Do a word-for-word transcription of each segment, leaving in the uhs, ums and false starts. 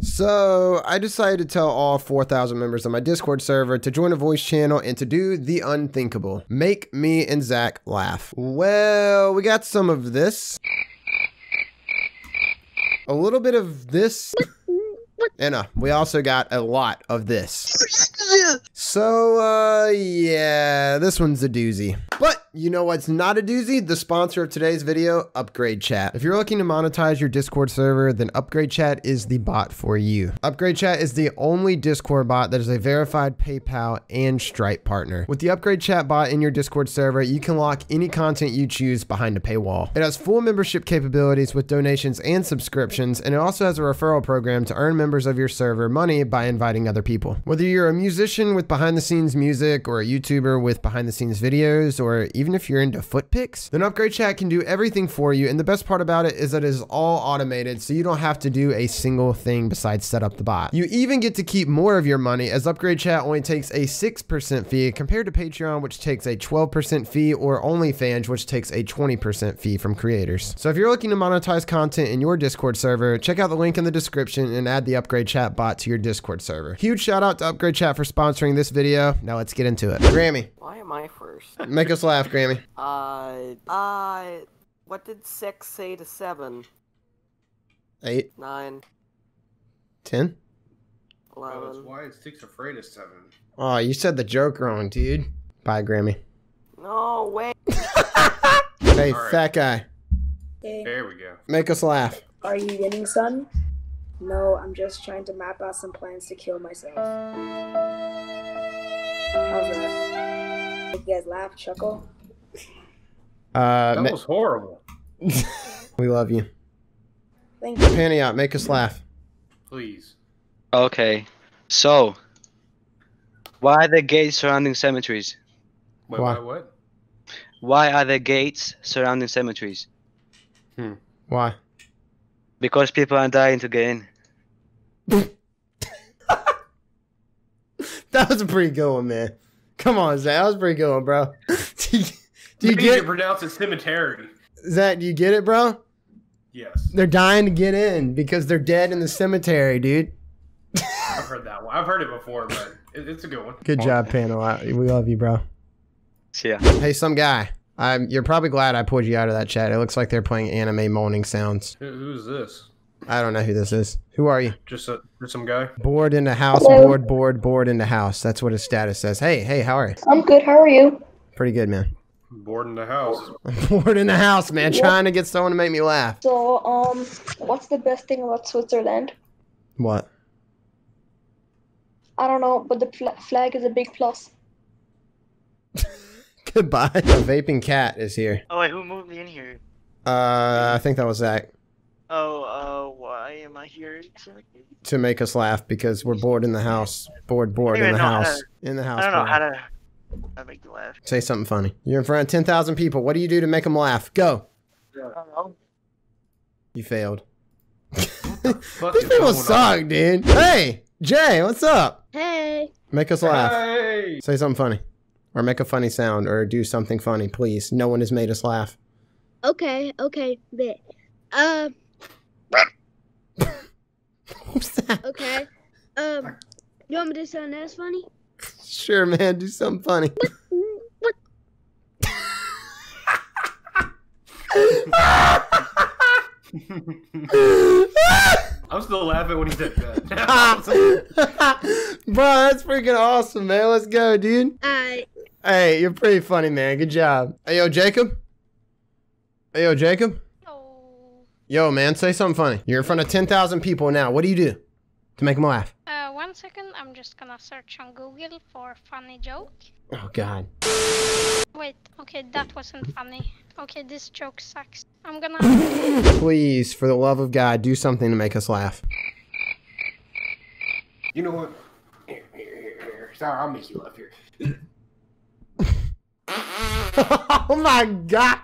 So I decided to tell all four thousand members of my Discord server to join a voice channel and to do the unthinkable. Make me and Zach laugh. Well, we got some of this. A little bit of this. And uh, we also got a lot of this. So, uh, yeah, this one's a doozy. But you know what's not a doozy? The sponsor of today's video, Upgrade Chat. If you're looking to monetize your Discord server, then Upgrade Chat is the bot for you. Upgrade Chat is the only Discord bot that is a verified PayPal and Stripe partner. With the Upgrade Chat bot in your Discord server, you can lock any content you choose behind a paywall. It has full membership capabilities with donations and subscriptions, and it also has a referral program to earn members of your server money by inviting other people. Whether you're a musician with behind-the-scenes music or a YouTuber with behind-the-scenes videos, or even if you're into foot pics, then Upgrade Chat can do everything for you. And the best part about it is that it is all automated, so you don't have to do a single thing besides set up the bot. You even get to keep more of your money, as Upgrade Chat only takes a six percent fee compared to Patreon, which takes a twelve percent fee, or OnlyFans, which takes a twenty percent fee from creators. So if you're looking to monetize content in your Discord server, check out the link in the description and add the Upgrade Chat bot to your Discord server. Huge shout out to Upgrade Chat for sponsoring this video. Now let's get into it. Grammy. Why am I first? Make us laugh, Grammy. Uh, uh, what did six say to seven? Eight. Nine. Ten. Eleven. Oh, that's why it's six afraid of seven. Oh, you said the joke wrong, dude. Bye, Grammy. No, wait. Hey, right. Fat guy. Hey. There we go. Make us laugh. Are you winning, son? No, I'm just trying to map out some plans to kill myself. How's that? Make you guys laugh, chuckle. Uh, that was horrible. We love you. Thank you. Panty out, make us laugh. Please. Okay, so why are there gates surrounding cemeteries? Wait, why? Why what? Why are there gates surrounding cemeteries? Hmm. Why? Because people are dying to get in. That was a pretty good one, man. Come on, Zach. That was a pretty good one, bro. do you, do you get it? Pronounce it cemetery. Zach, do you get it, bro? Yes. They're dying to get in because they're dead in the cemetery, dude. I've heard that one. I've heard it before, but it, it's a good one. Good job, panel. We love you, bro. See ya. Hey, some guy. I'm, you're probably glad I pulled you out of that chat. It looks like they're playing anime moaning sounds. Who, who's this? I don't know who this is. Who are you? Just, a, just some guy. Bored in the house. Hello. Bored, bored, bored in the house. That's what his status says. Hey, hey, how are you? I'm good. How are you? Pretty good, man. Bored in the house. Bored in the house, man. What? Trying to get someone to make me laugh. So, um, what's the best thing about Switzerland? What? I don't know, but the fl flag is a big plus. Goodbye. The vaping cat is here. Oh, wait, who moved me in here? Uh, I think that was Zach. Oh, uh, why am I here? To make us laugh because we're bored in the house. Bored, bored in the house. To, in the house. I don't know how to, how to make you laugh. Say something funny. You're in front of ten thousand people. What do you do to make them laugh? Go. I don't know. You failed. These people suck, on? dude. Hey, Jay, what's up? Hey. Make us laugh. Hey. Say something funny. Or make a funny sound, or do something funny, please. No one has made us laugh. Okay, okay, bit. Um. What's that? Okay. Um. You want me to do something else funny? Sure, man. Do something funny. What? What? I'm still laughing when he said that. Bro, that's freaking awesome, man. Let's go, dude. All right. Hey, you're pretty funny, man. Good job. Hey, yo, Jacob. Hey, yo, Jacob. Yo. Yo, man, say something funny. You're in front of ten thousand people now. What do you do to make them laugh? Uh, one second. I'm just gonna search on Google for funny joke. Oh, God. Wait. Okay, that wasn't funny. Okay, this joke sucks. I'm gonna... Please, for the love of God, do something to make us laugh. You know what? Here, here, here, here. Sorry, I'll make you laugh here. Oh my God!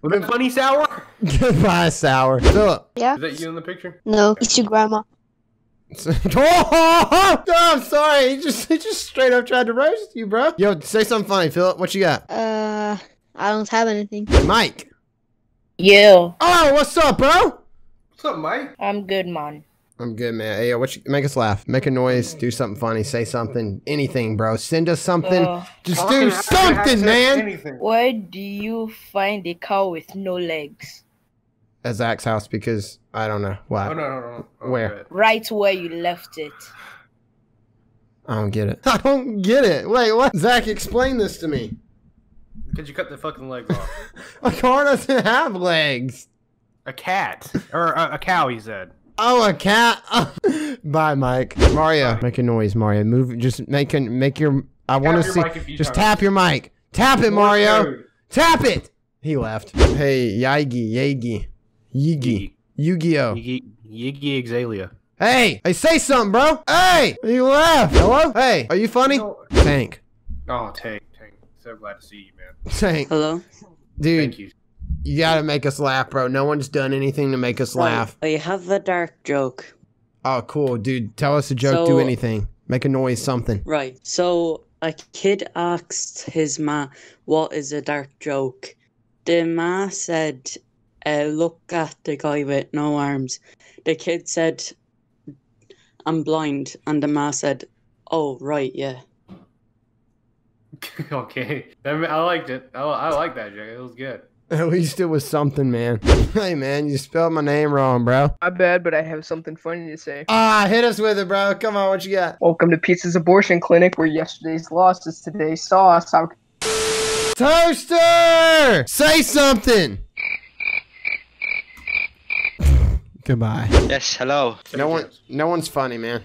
We've been funny, Sour. Goodbye, Sour. Philip. Yeah. Is that you in the picture? No, okay. It's your grandma. Oh, no, I'm sorry. He just, he just straight up tried to roast you, bro. Yo, say something funny, Philip. What you got? Uh, I don't have anything. Mike. You. Oh, what's up, bro? What's up, Mike? I'm good, man. I'm good, man. Hey, yo, what you, make us laugh. Make a noise. Do something funny. Say something. Anything, bro. Send us something. Uh, Just do something, man. Anything. Why do you find a cow with no legs? At Zach's house, because I don't know why. Oh, no, no, no. Oh, where? Right where you left it. I don't get it. I don't get it. Wait, what? Zach, explain this to me. Could you cut the fucking legs off? A car doesn't have legs. A cat. Or a, a cow, he said. Oh, a cat. Oh. Bye, Mike. Mario, make a noise, Mario. Move. Just make an, make your. I want to see. Just times. tap your mic. Tap it, Mario. Dude. Tap it. He left. Hey, Yagi, Yagi, Yigi, Yu-Gi-Oh, Yigi Exalia. Hey, hey, say something, bro. Hey, he left. Hello. Hey, are you funny? No. Tank. Oh, Tank, Tank. So glad to see you, man. Tank. Hello. Dude. Thank you. You gotta make us laugh, bro. No one's done anything to make us laugh. I have a dark joke. Oh, cool, dude. Tell us a joke. So, do anything. Make a noise, something. Right. So a kid asked his ma, "What is a dark joke?" The ma said, uh, "Look at the guy with no arms." The kid said, "I'm blind," and the ma said, "Oh, right, yeah." Okay, I liked it. I, I liked that joke. It was good. At least it was something, man. Hey, man, you spelled my name wrong, bro. My bad, but I have something funny to say. Ah, hit us with it, bro. Come on, what you got? Welcome to Pizza's Abortion Clinic, where yesterday's loss is today's sauce. How Toaster! Say something! Goodbye. Yes, hello. No one, no one's funny, man.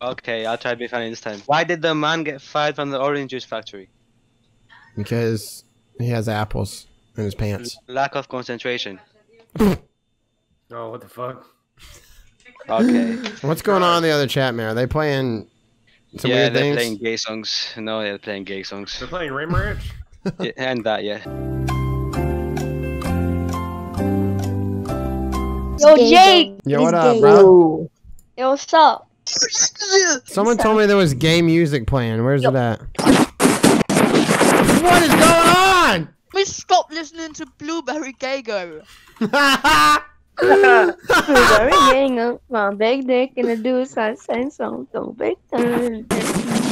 Okay, I'll try to be funny this time. Why did the man get fired from the orange juice factory? Because he has apples. In his pants. Lack of concentration. Oh, what the fuck? Okay. What's going on in the other chat, man? Are they playing some yeah, weird things? Yeah, they're playing gay songs. No, they're playing gay songs. They're playing Rain Ranch? Yeah, and that, yeah. Yo, Jake! Yo, what up, bro? Yo, what's up? Someone told me there was gay music playing. Where's Yo. it at? What is going on? Please stop listening to Blueberry Gago. Blueberry Gago, my big dick and a dude size same song, so big time.